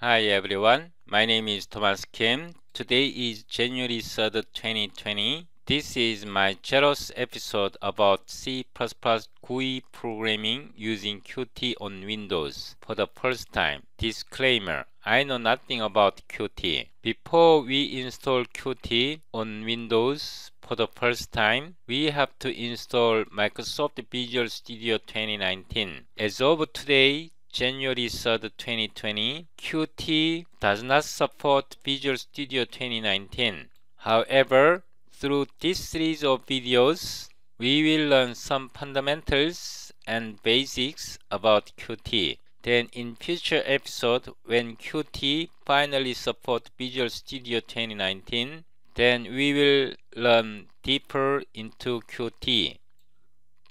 Hi everyone, my name is Thomas Kim. Today is January 3rd, 2020. This is my Jaros episode about C++ GUI programming using Qt on Windows for the first time. Disclaimer, I know nothing about Qt. Before we install Qt on Windows for the first time, we have to install Microsoft Visual Studio 2019. As of today, January 3rd, 2020, Qt does not support Visual Studio 2019. However, through this series of videos, we will learn some fundamentals and basics about Qt. Then in future episode, when Qt finally supports Visual Studio 2019, then we will learn deeper into Qt.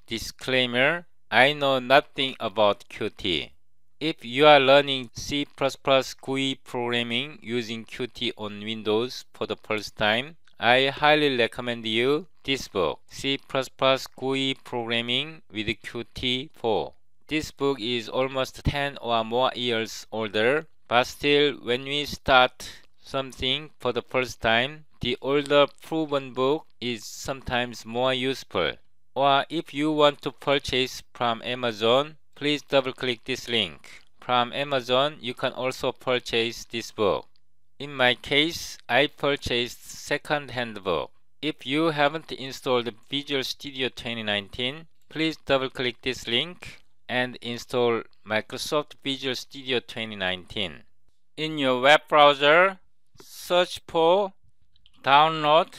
Disclaimer, I know nothing about Qt. If you are learning C++ GUI programming using Qt on Windows for the first time, I highly recommend you this book, C++ GUI Programming with Qt 4. This book is almost 10 or more years older, but still when we start something for the first time, the older proven book is sometimes more useful. Or if you want to purchase from Amazon, please double-click this link. From Amazon, you can also purchase this book. In my case, I purchased second-hand book. If you haven't installed Visual Studio 2019, please double-click this link and install Microsoft Visual Studio 2019. In your web browser, search for Download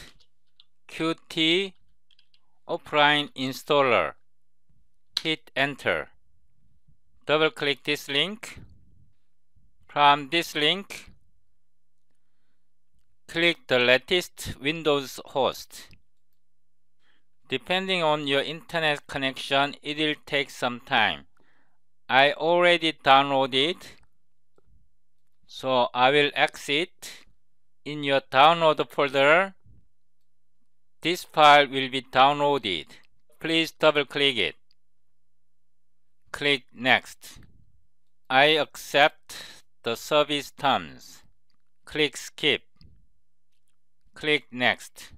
Qt Offline Installer. Hit Enter. Double-click this link. From this link, click the latest Windows host. Depending on your internet connection, it will take some time. I already downloaded it, so I will exit. In your download folder, this file will be downloaded. Please double-click it. Click Next. I accept the service terms. Click Skip. Click Next.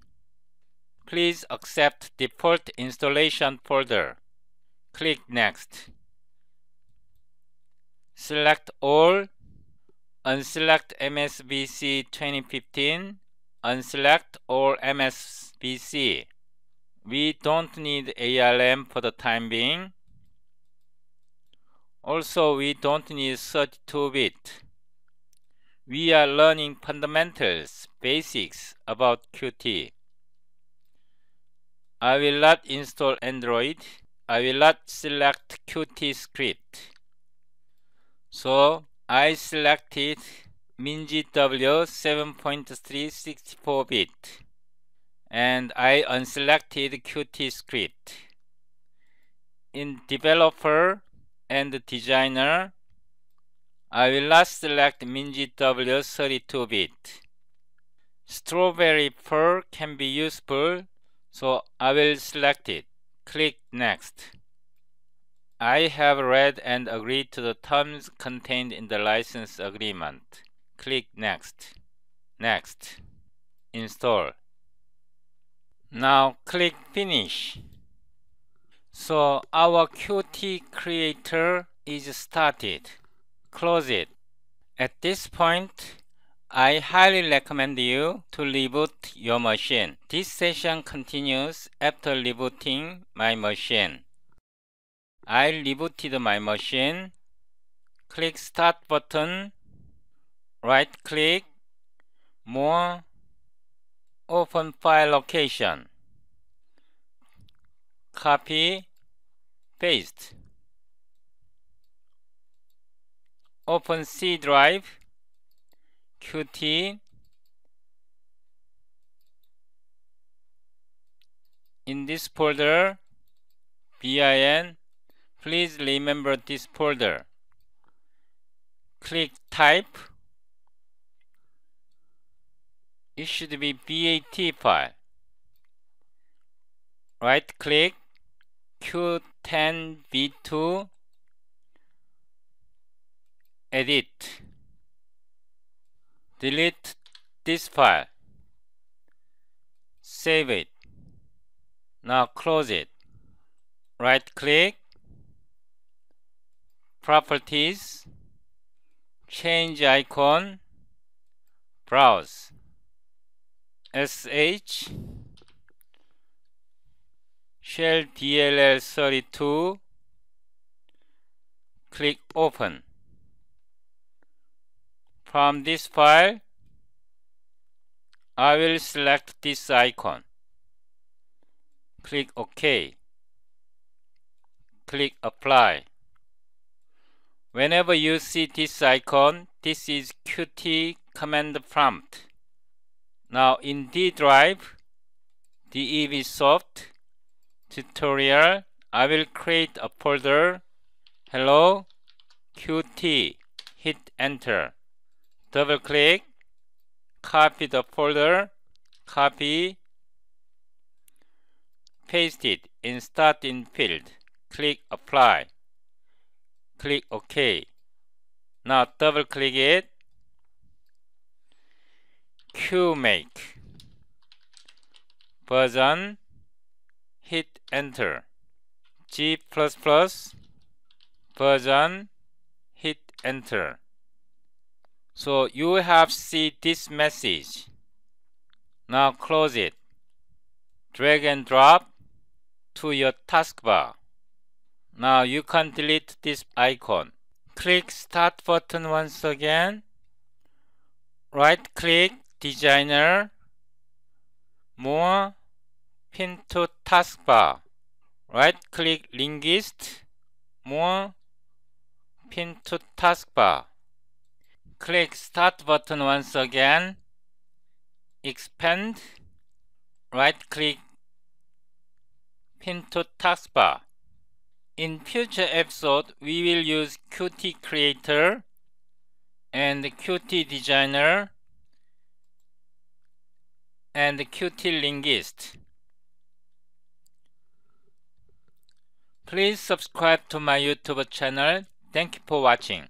Please accept default installation folder. Click Next. Select All. Unselect MSVC 2015. Unselect All MSVC. We don't need ARM for the time being. Also, we don't need 32-bit. We are learning fundamentals, basics about Qt. I will not install Android. I will not select Qt script. So, I selected MinGW 7.3 64-bit. And I unselected Qt script. In Developer and Designer, I will not select MinGW 32-bit. Strawberry Perl can be useful, so I will select it. Click Next. I have read and agreed to the terms contained in the license agreement. Click Next. Next. Install. Now click Finish. So our Qt Creator is started. Close it. At this point, I highly recommend you to reboot your machine. This session continues after rebooting my machine. I rebooted my machine. Click Start button. Right-click. More. Open file location. Copy. Paste. Open C drive, Qt. In this folder, bin. Please remember this folder. Click Type. It should be BAT file. Right click, Q10V2. Edit. delete this file, save it. Now close it. Right click, properties, change icon, browse, sh shell dll32, click open. From this file, I will select this icon. Click OK. Click Apply. Whenever you see this icon, this is Qt command prompt. Now in D drive, devsoft tutorial, I will create a folder, hello Qt, hit enter. Double click, copy the folder, copy, paste it in start in field, click apply, click OK. Now double click it, Qmake version, hit enter. G++ version, hit enter. So you have seen this message. Now close it. Drag and drop to your taskbar. Now you can delete this icon. Click Start button once again. Right click Designer, More, Pin to Taskbar. Right click Linguist, More, Pin to Taskbar. Click Start button once again, expand, right click, pin to taskbar. In future episode, we will use Qt Creator and Qt Designer and Qt Linguist. Please subscribe to my YouTube channel. Thank you for watching.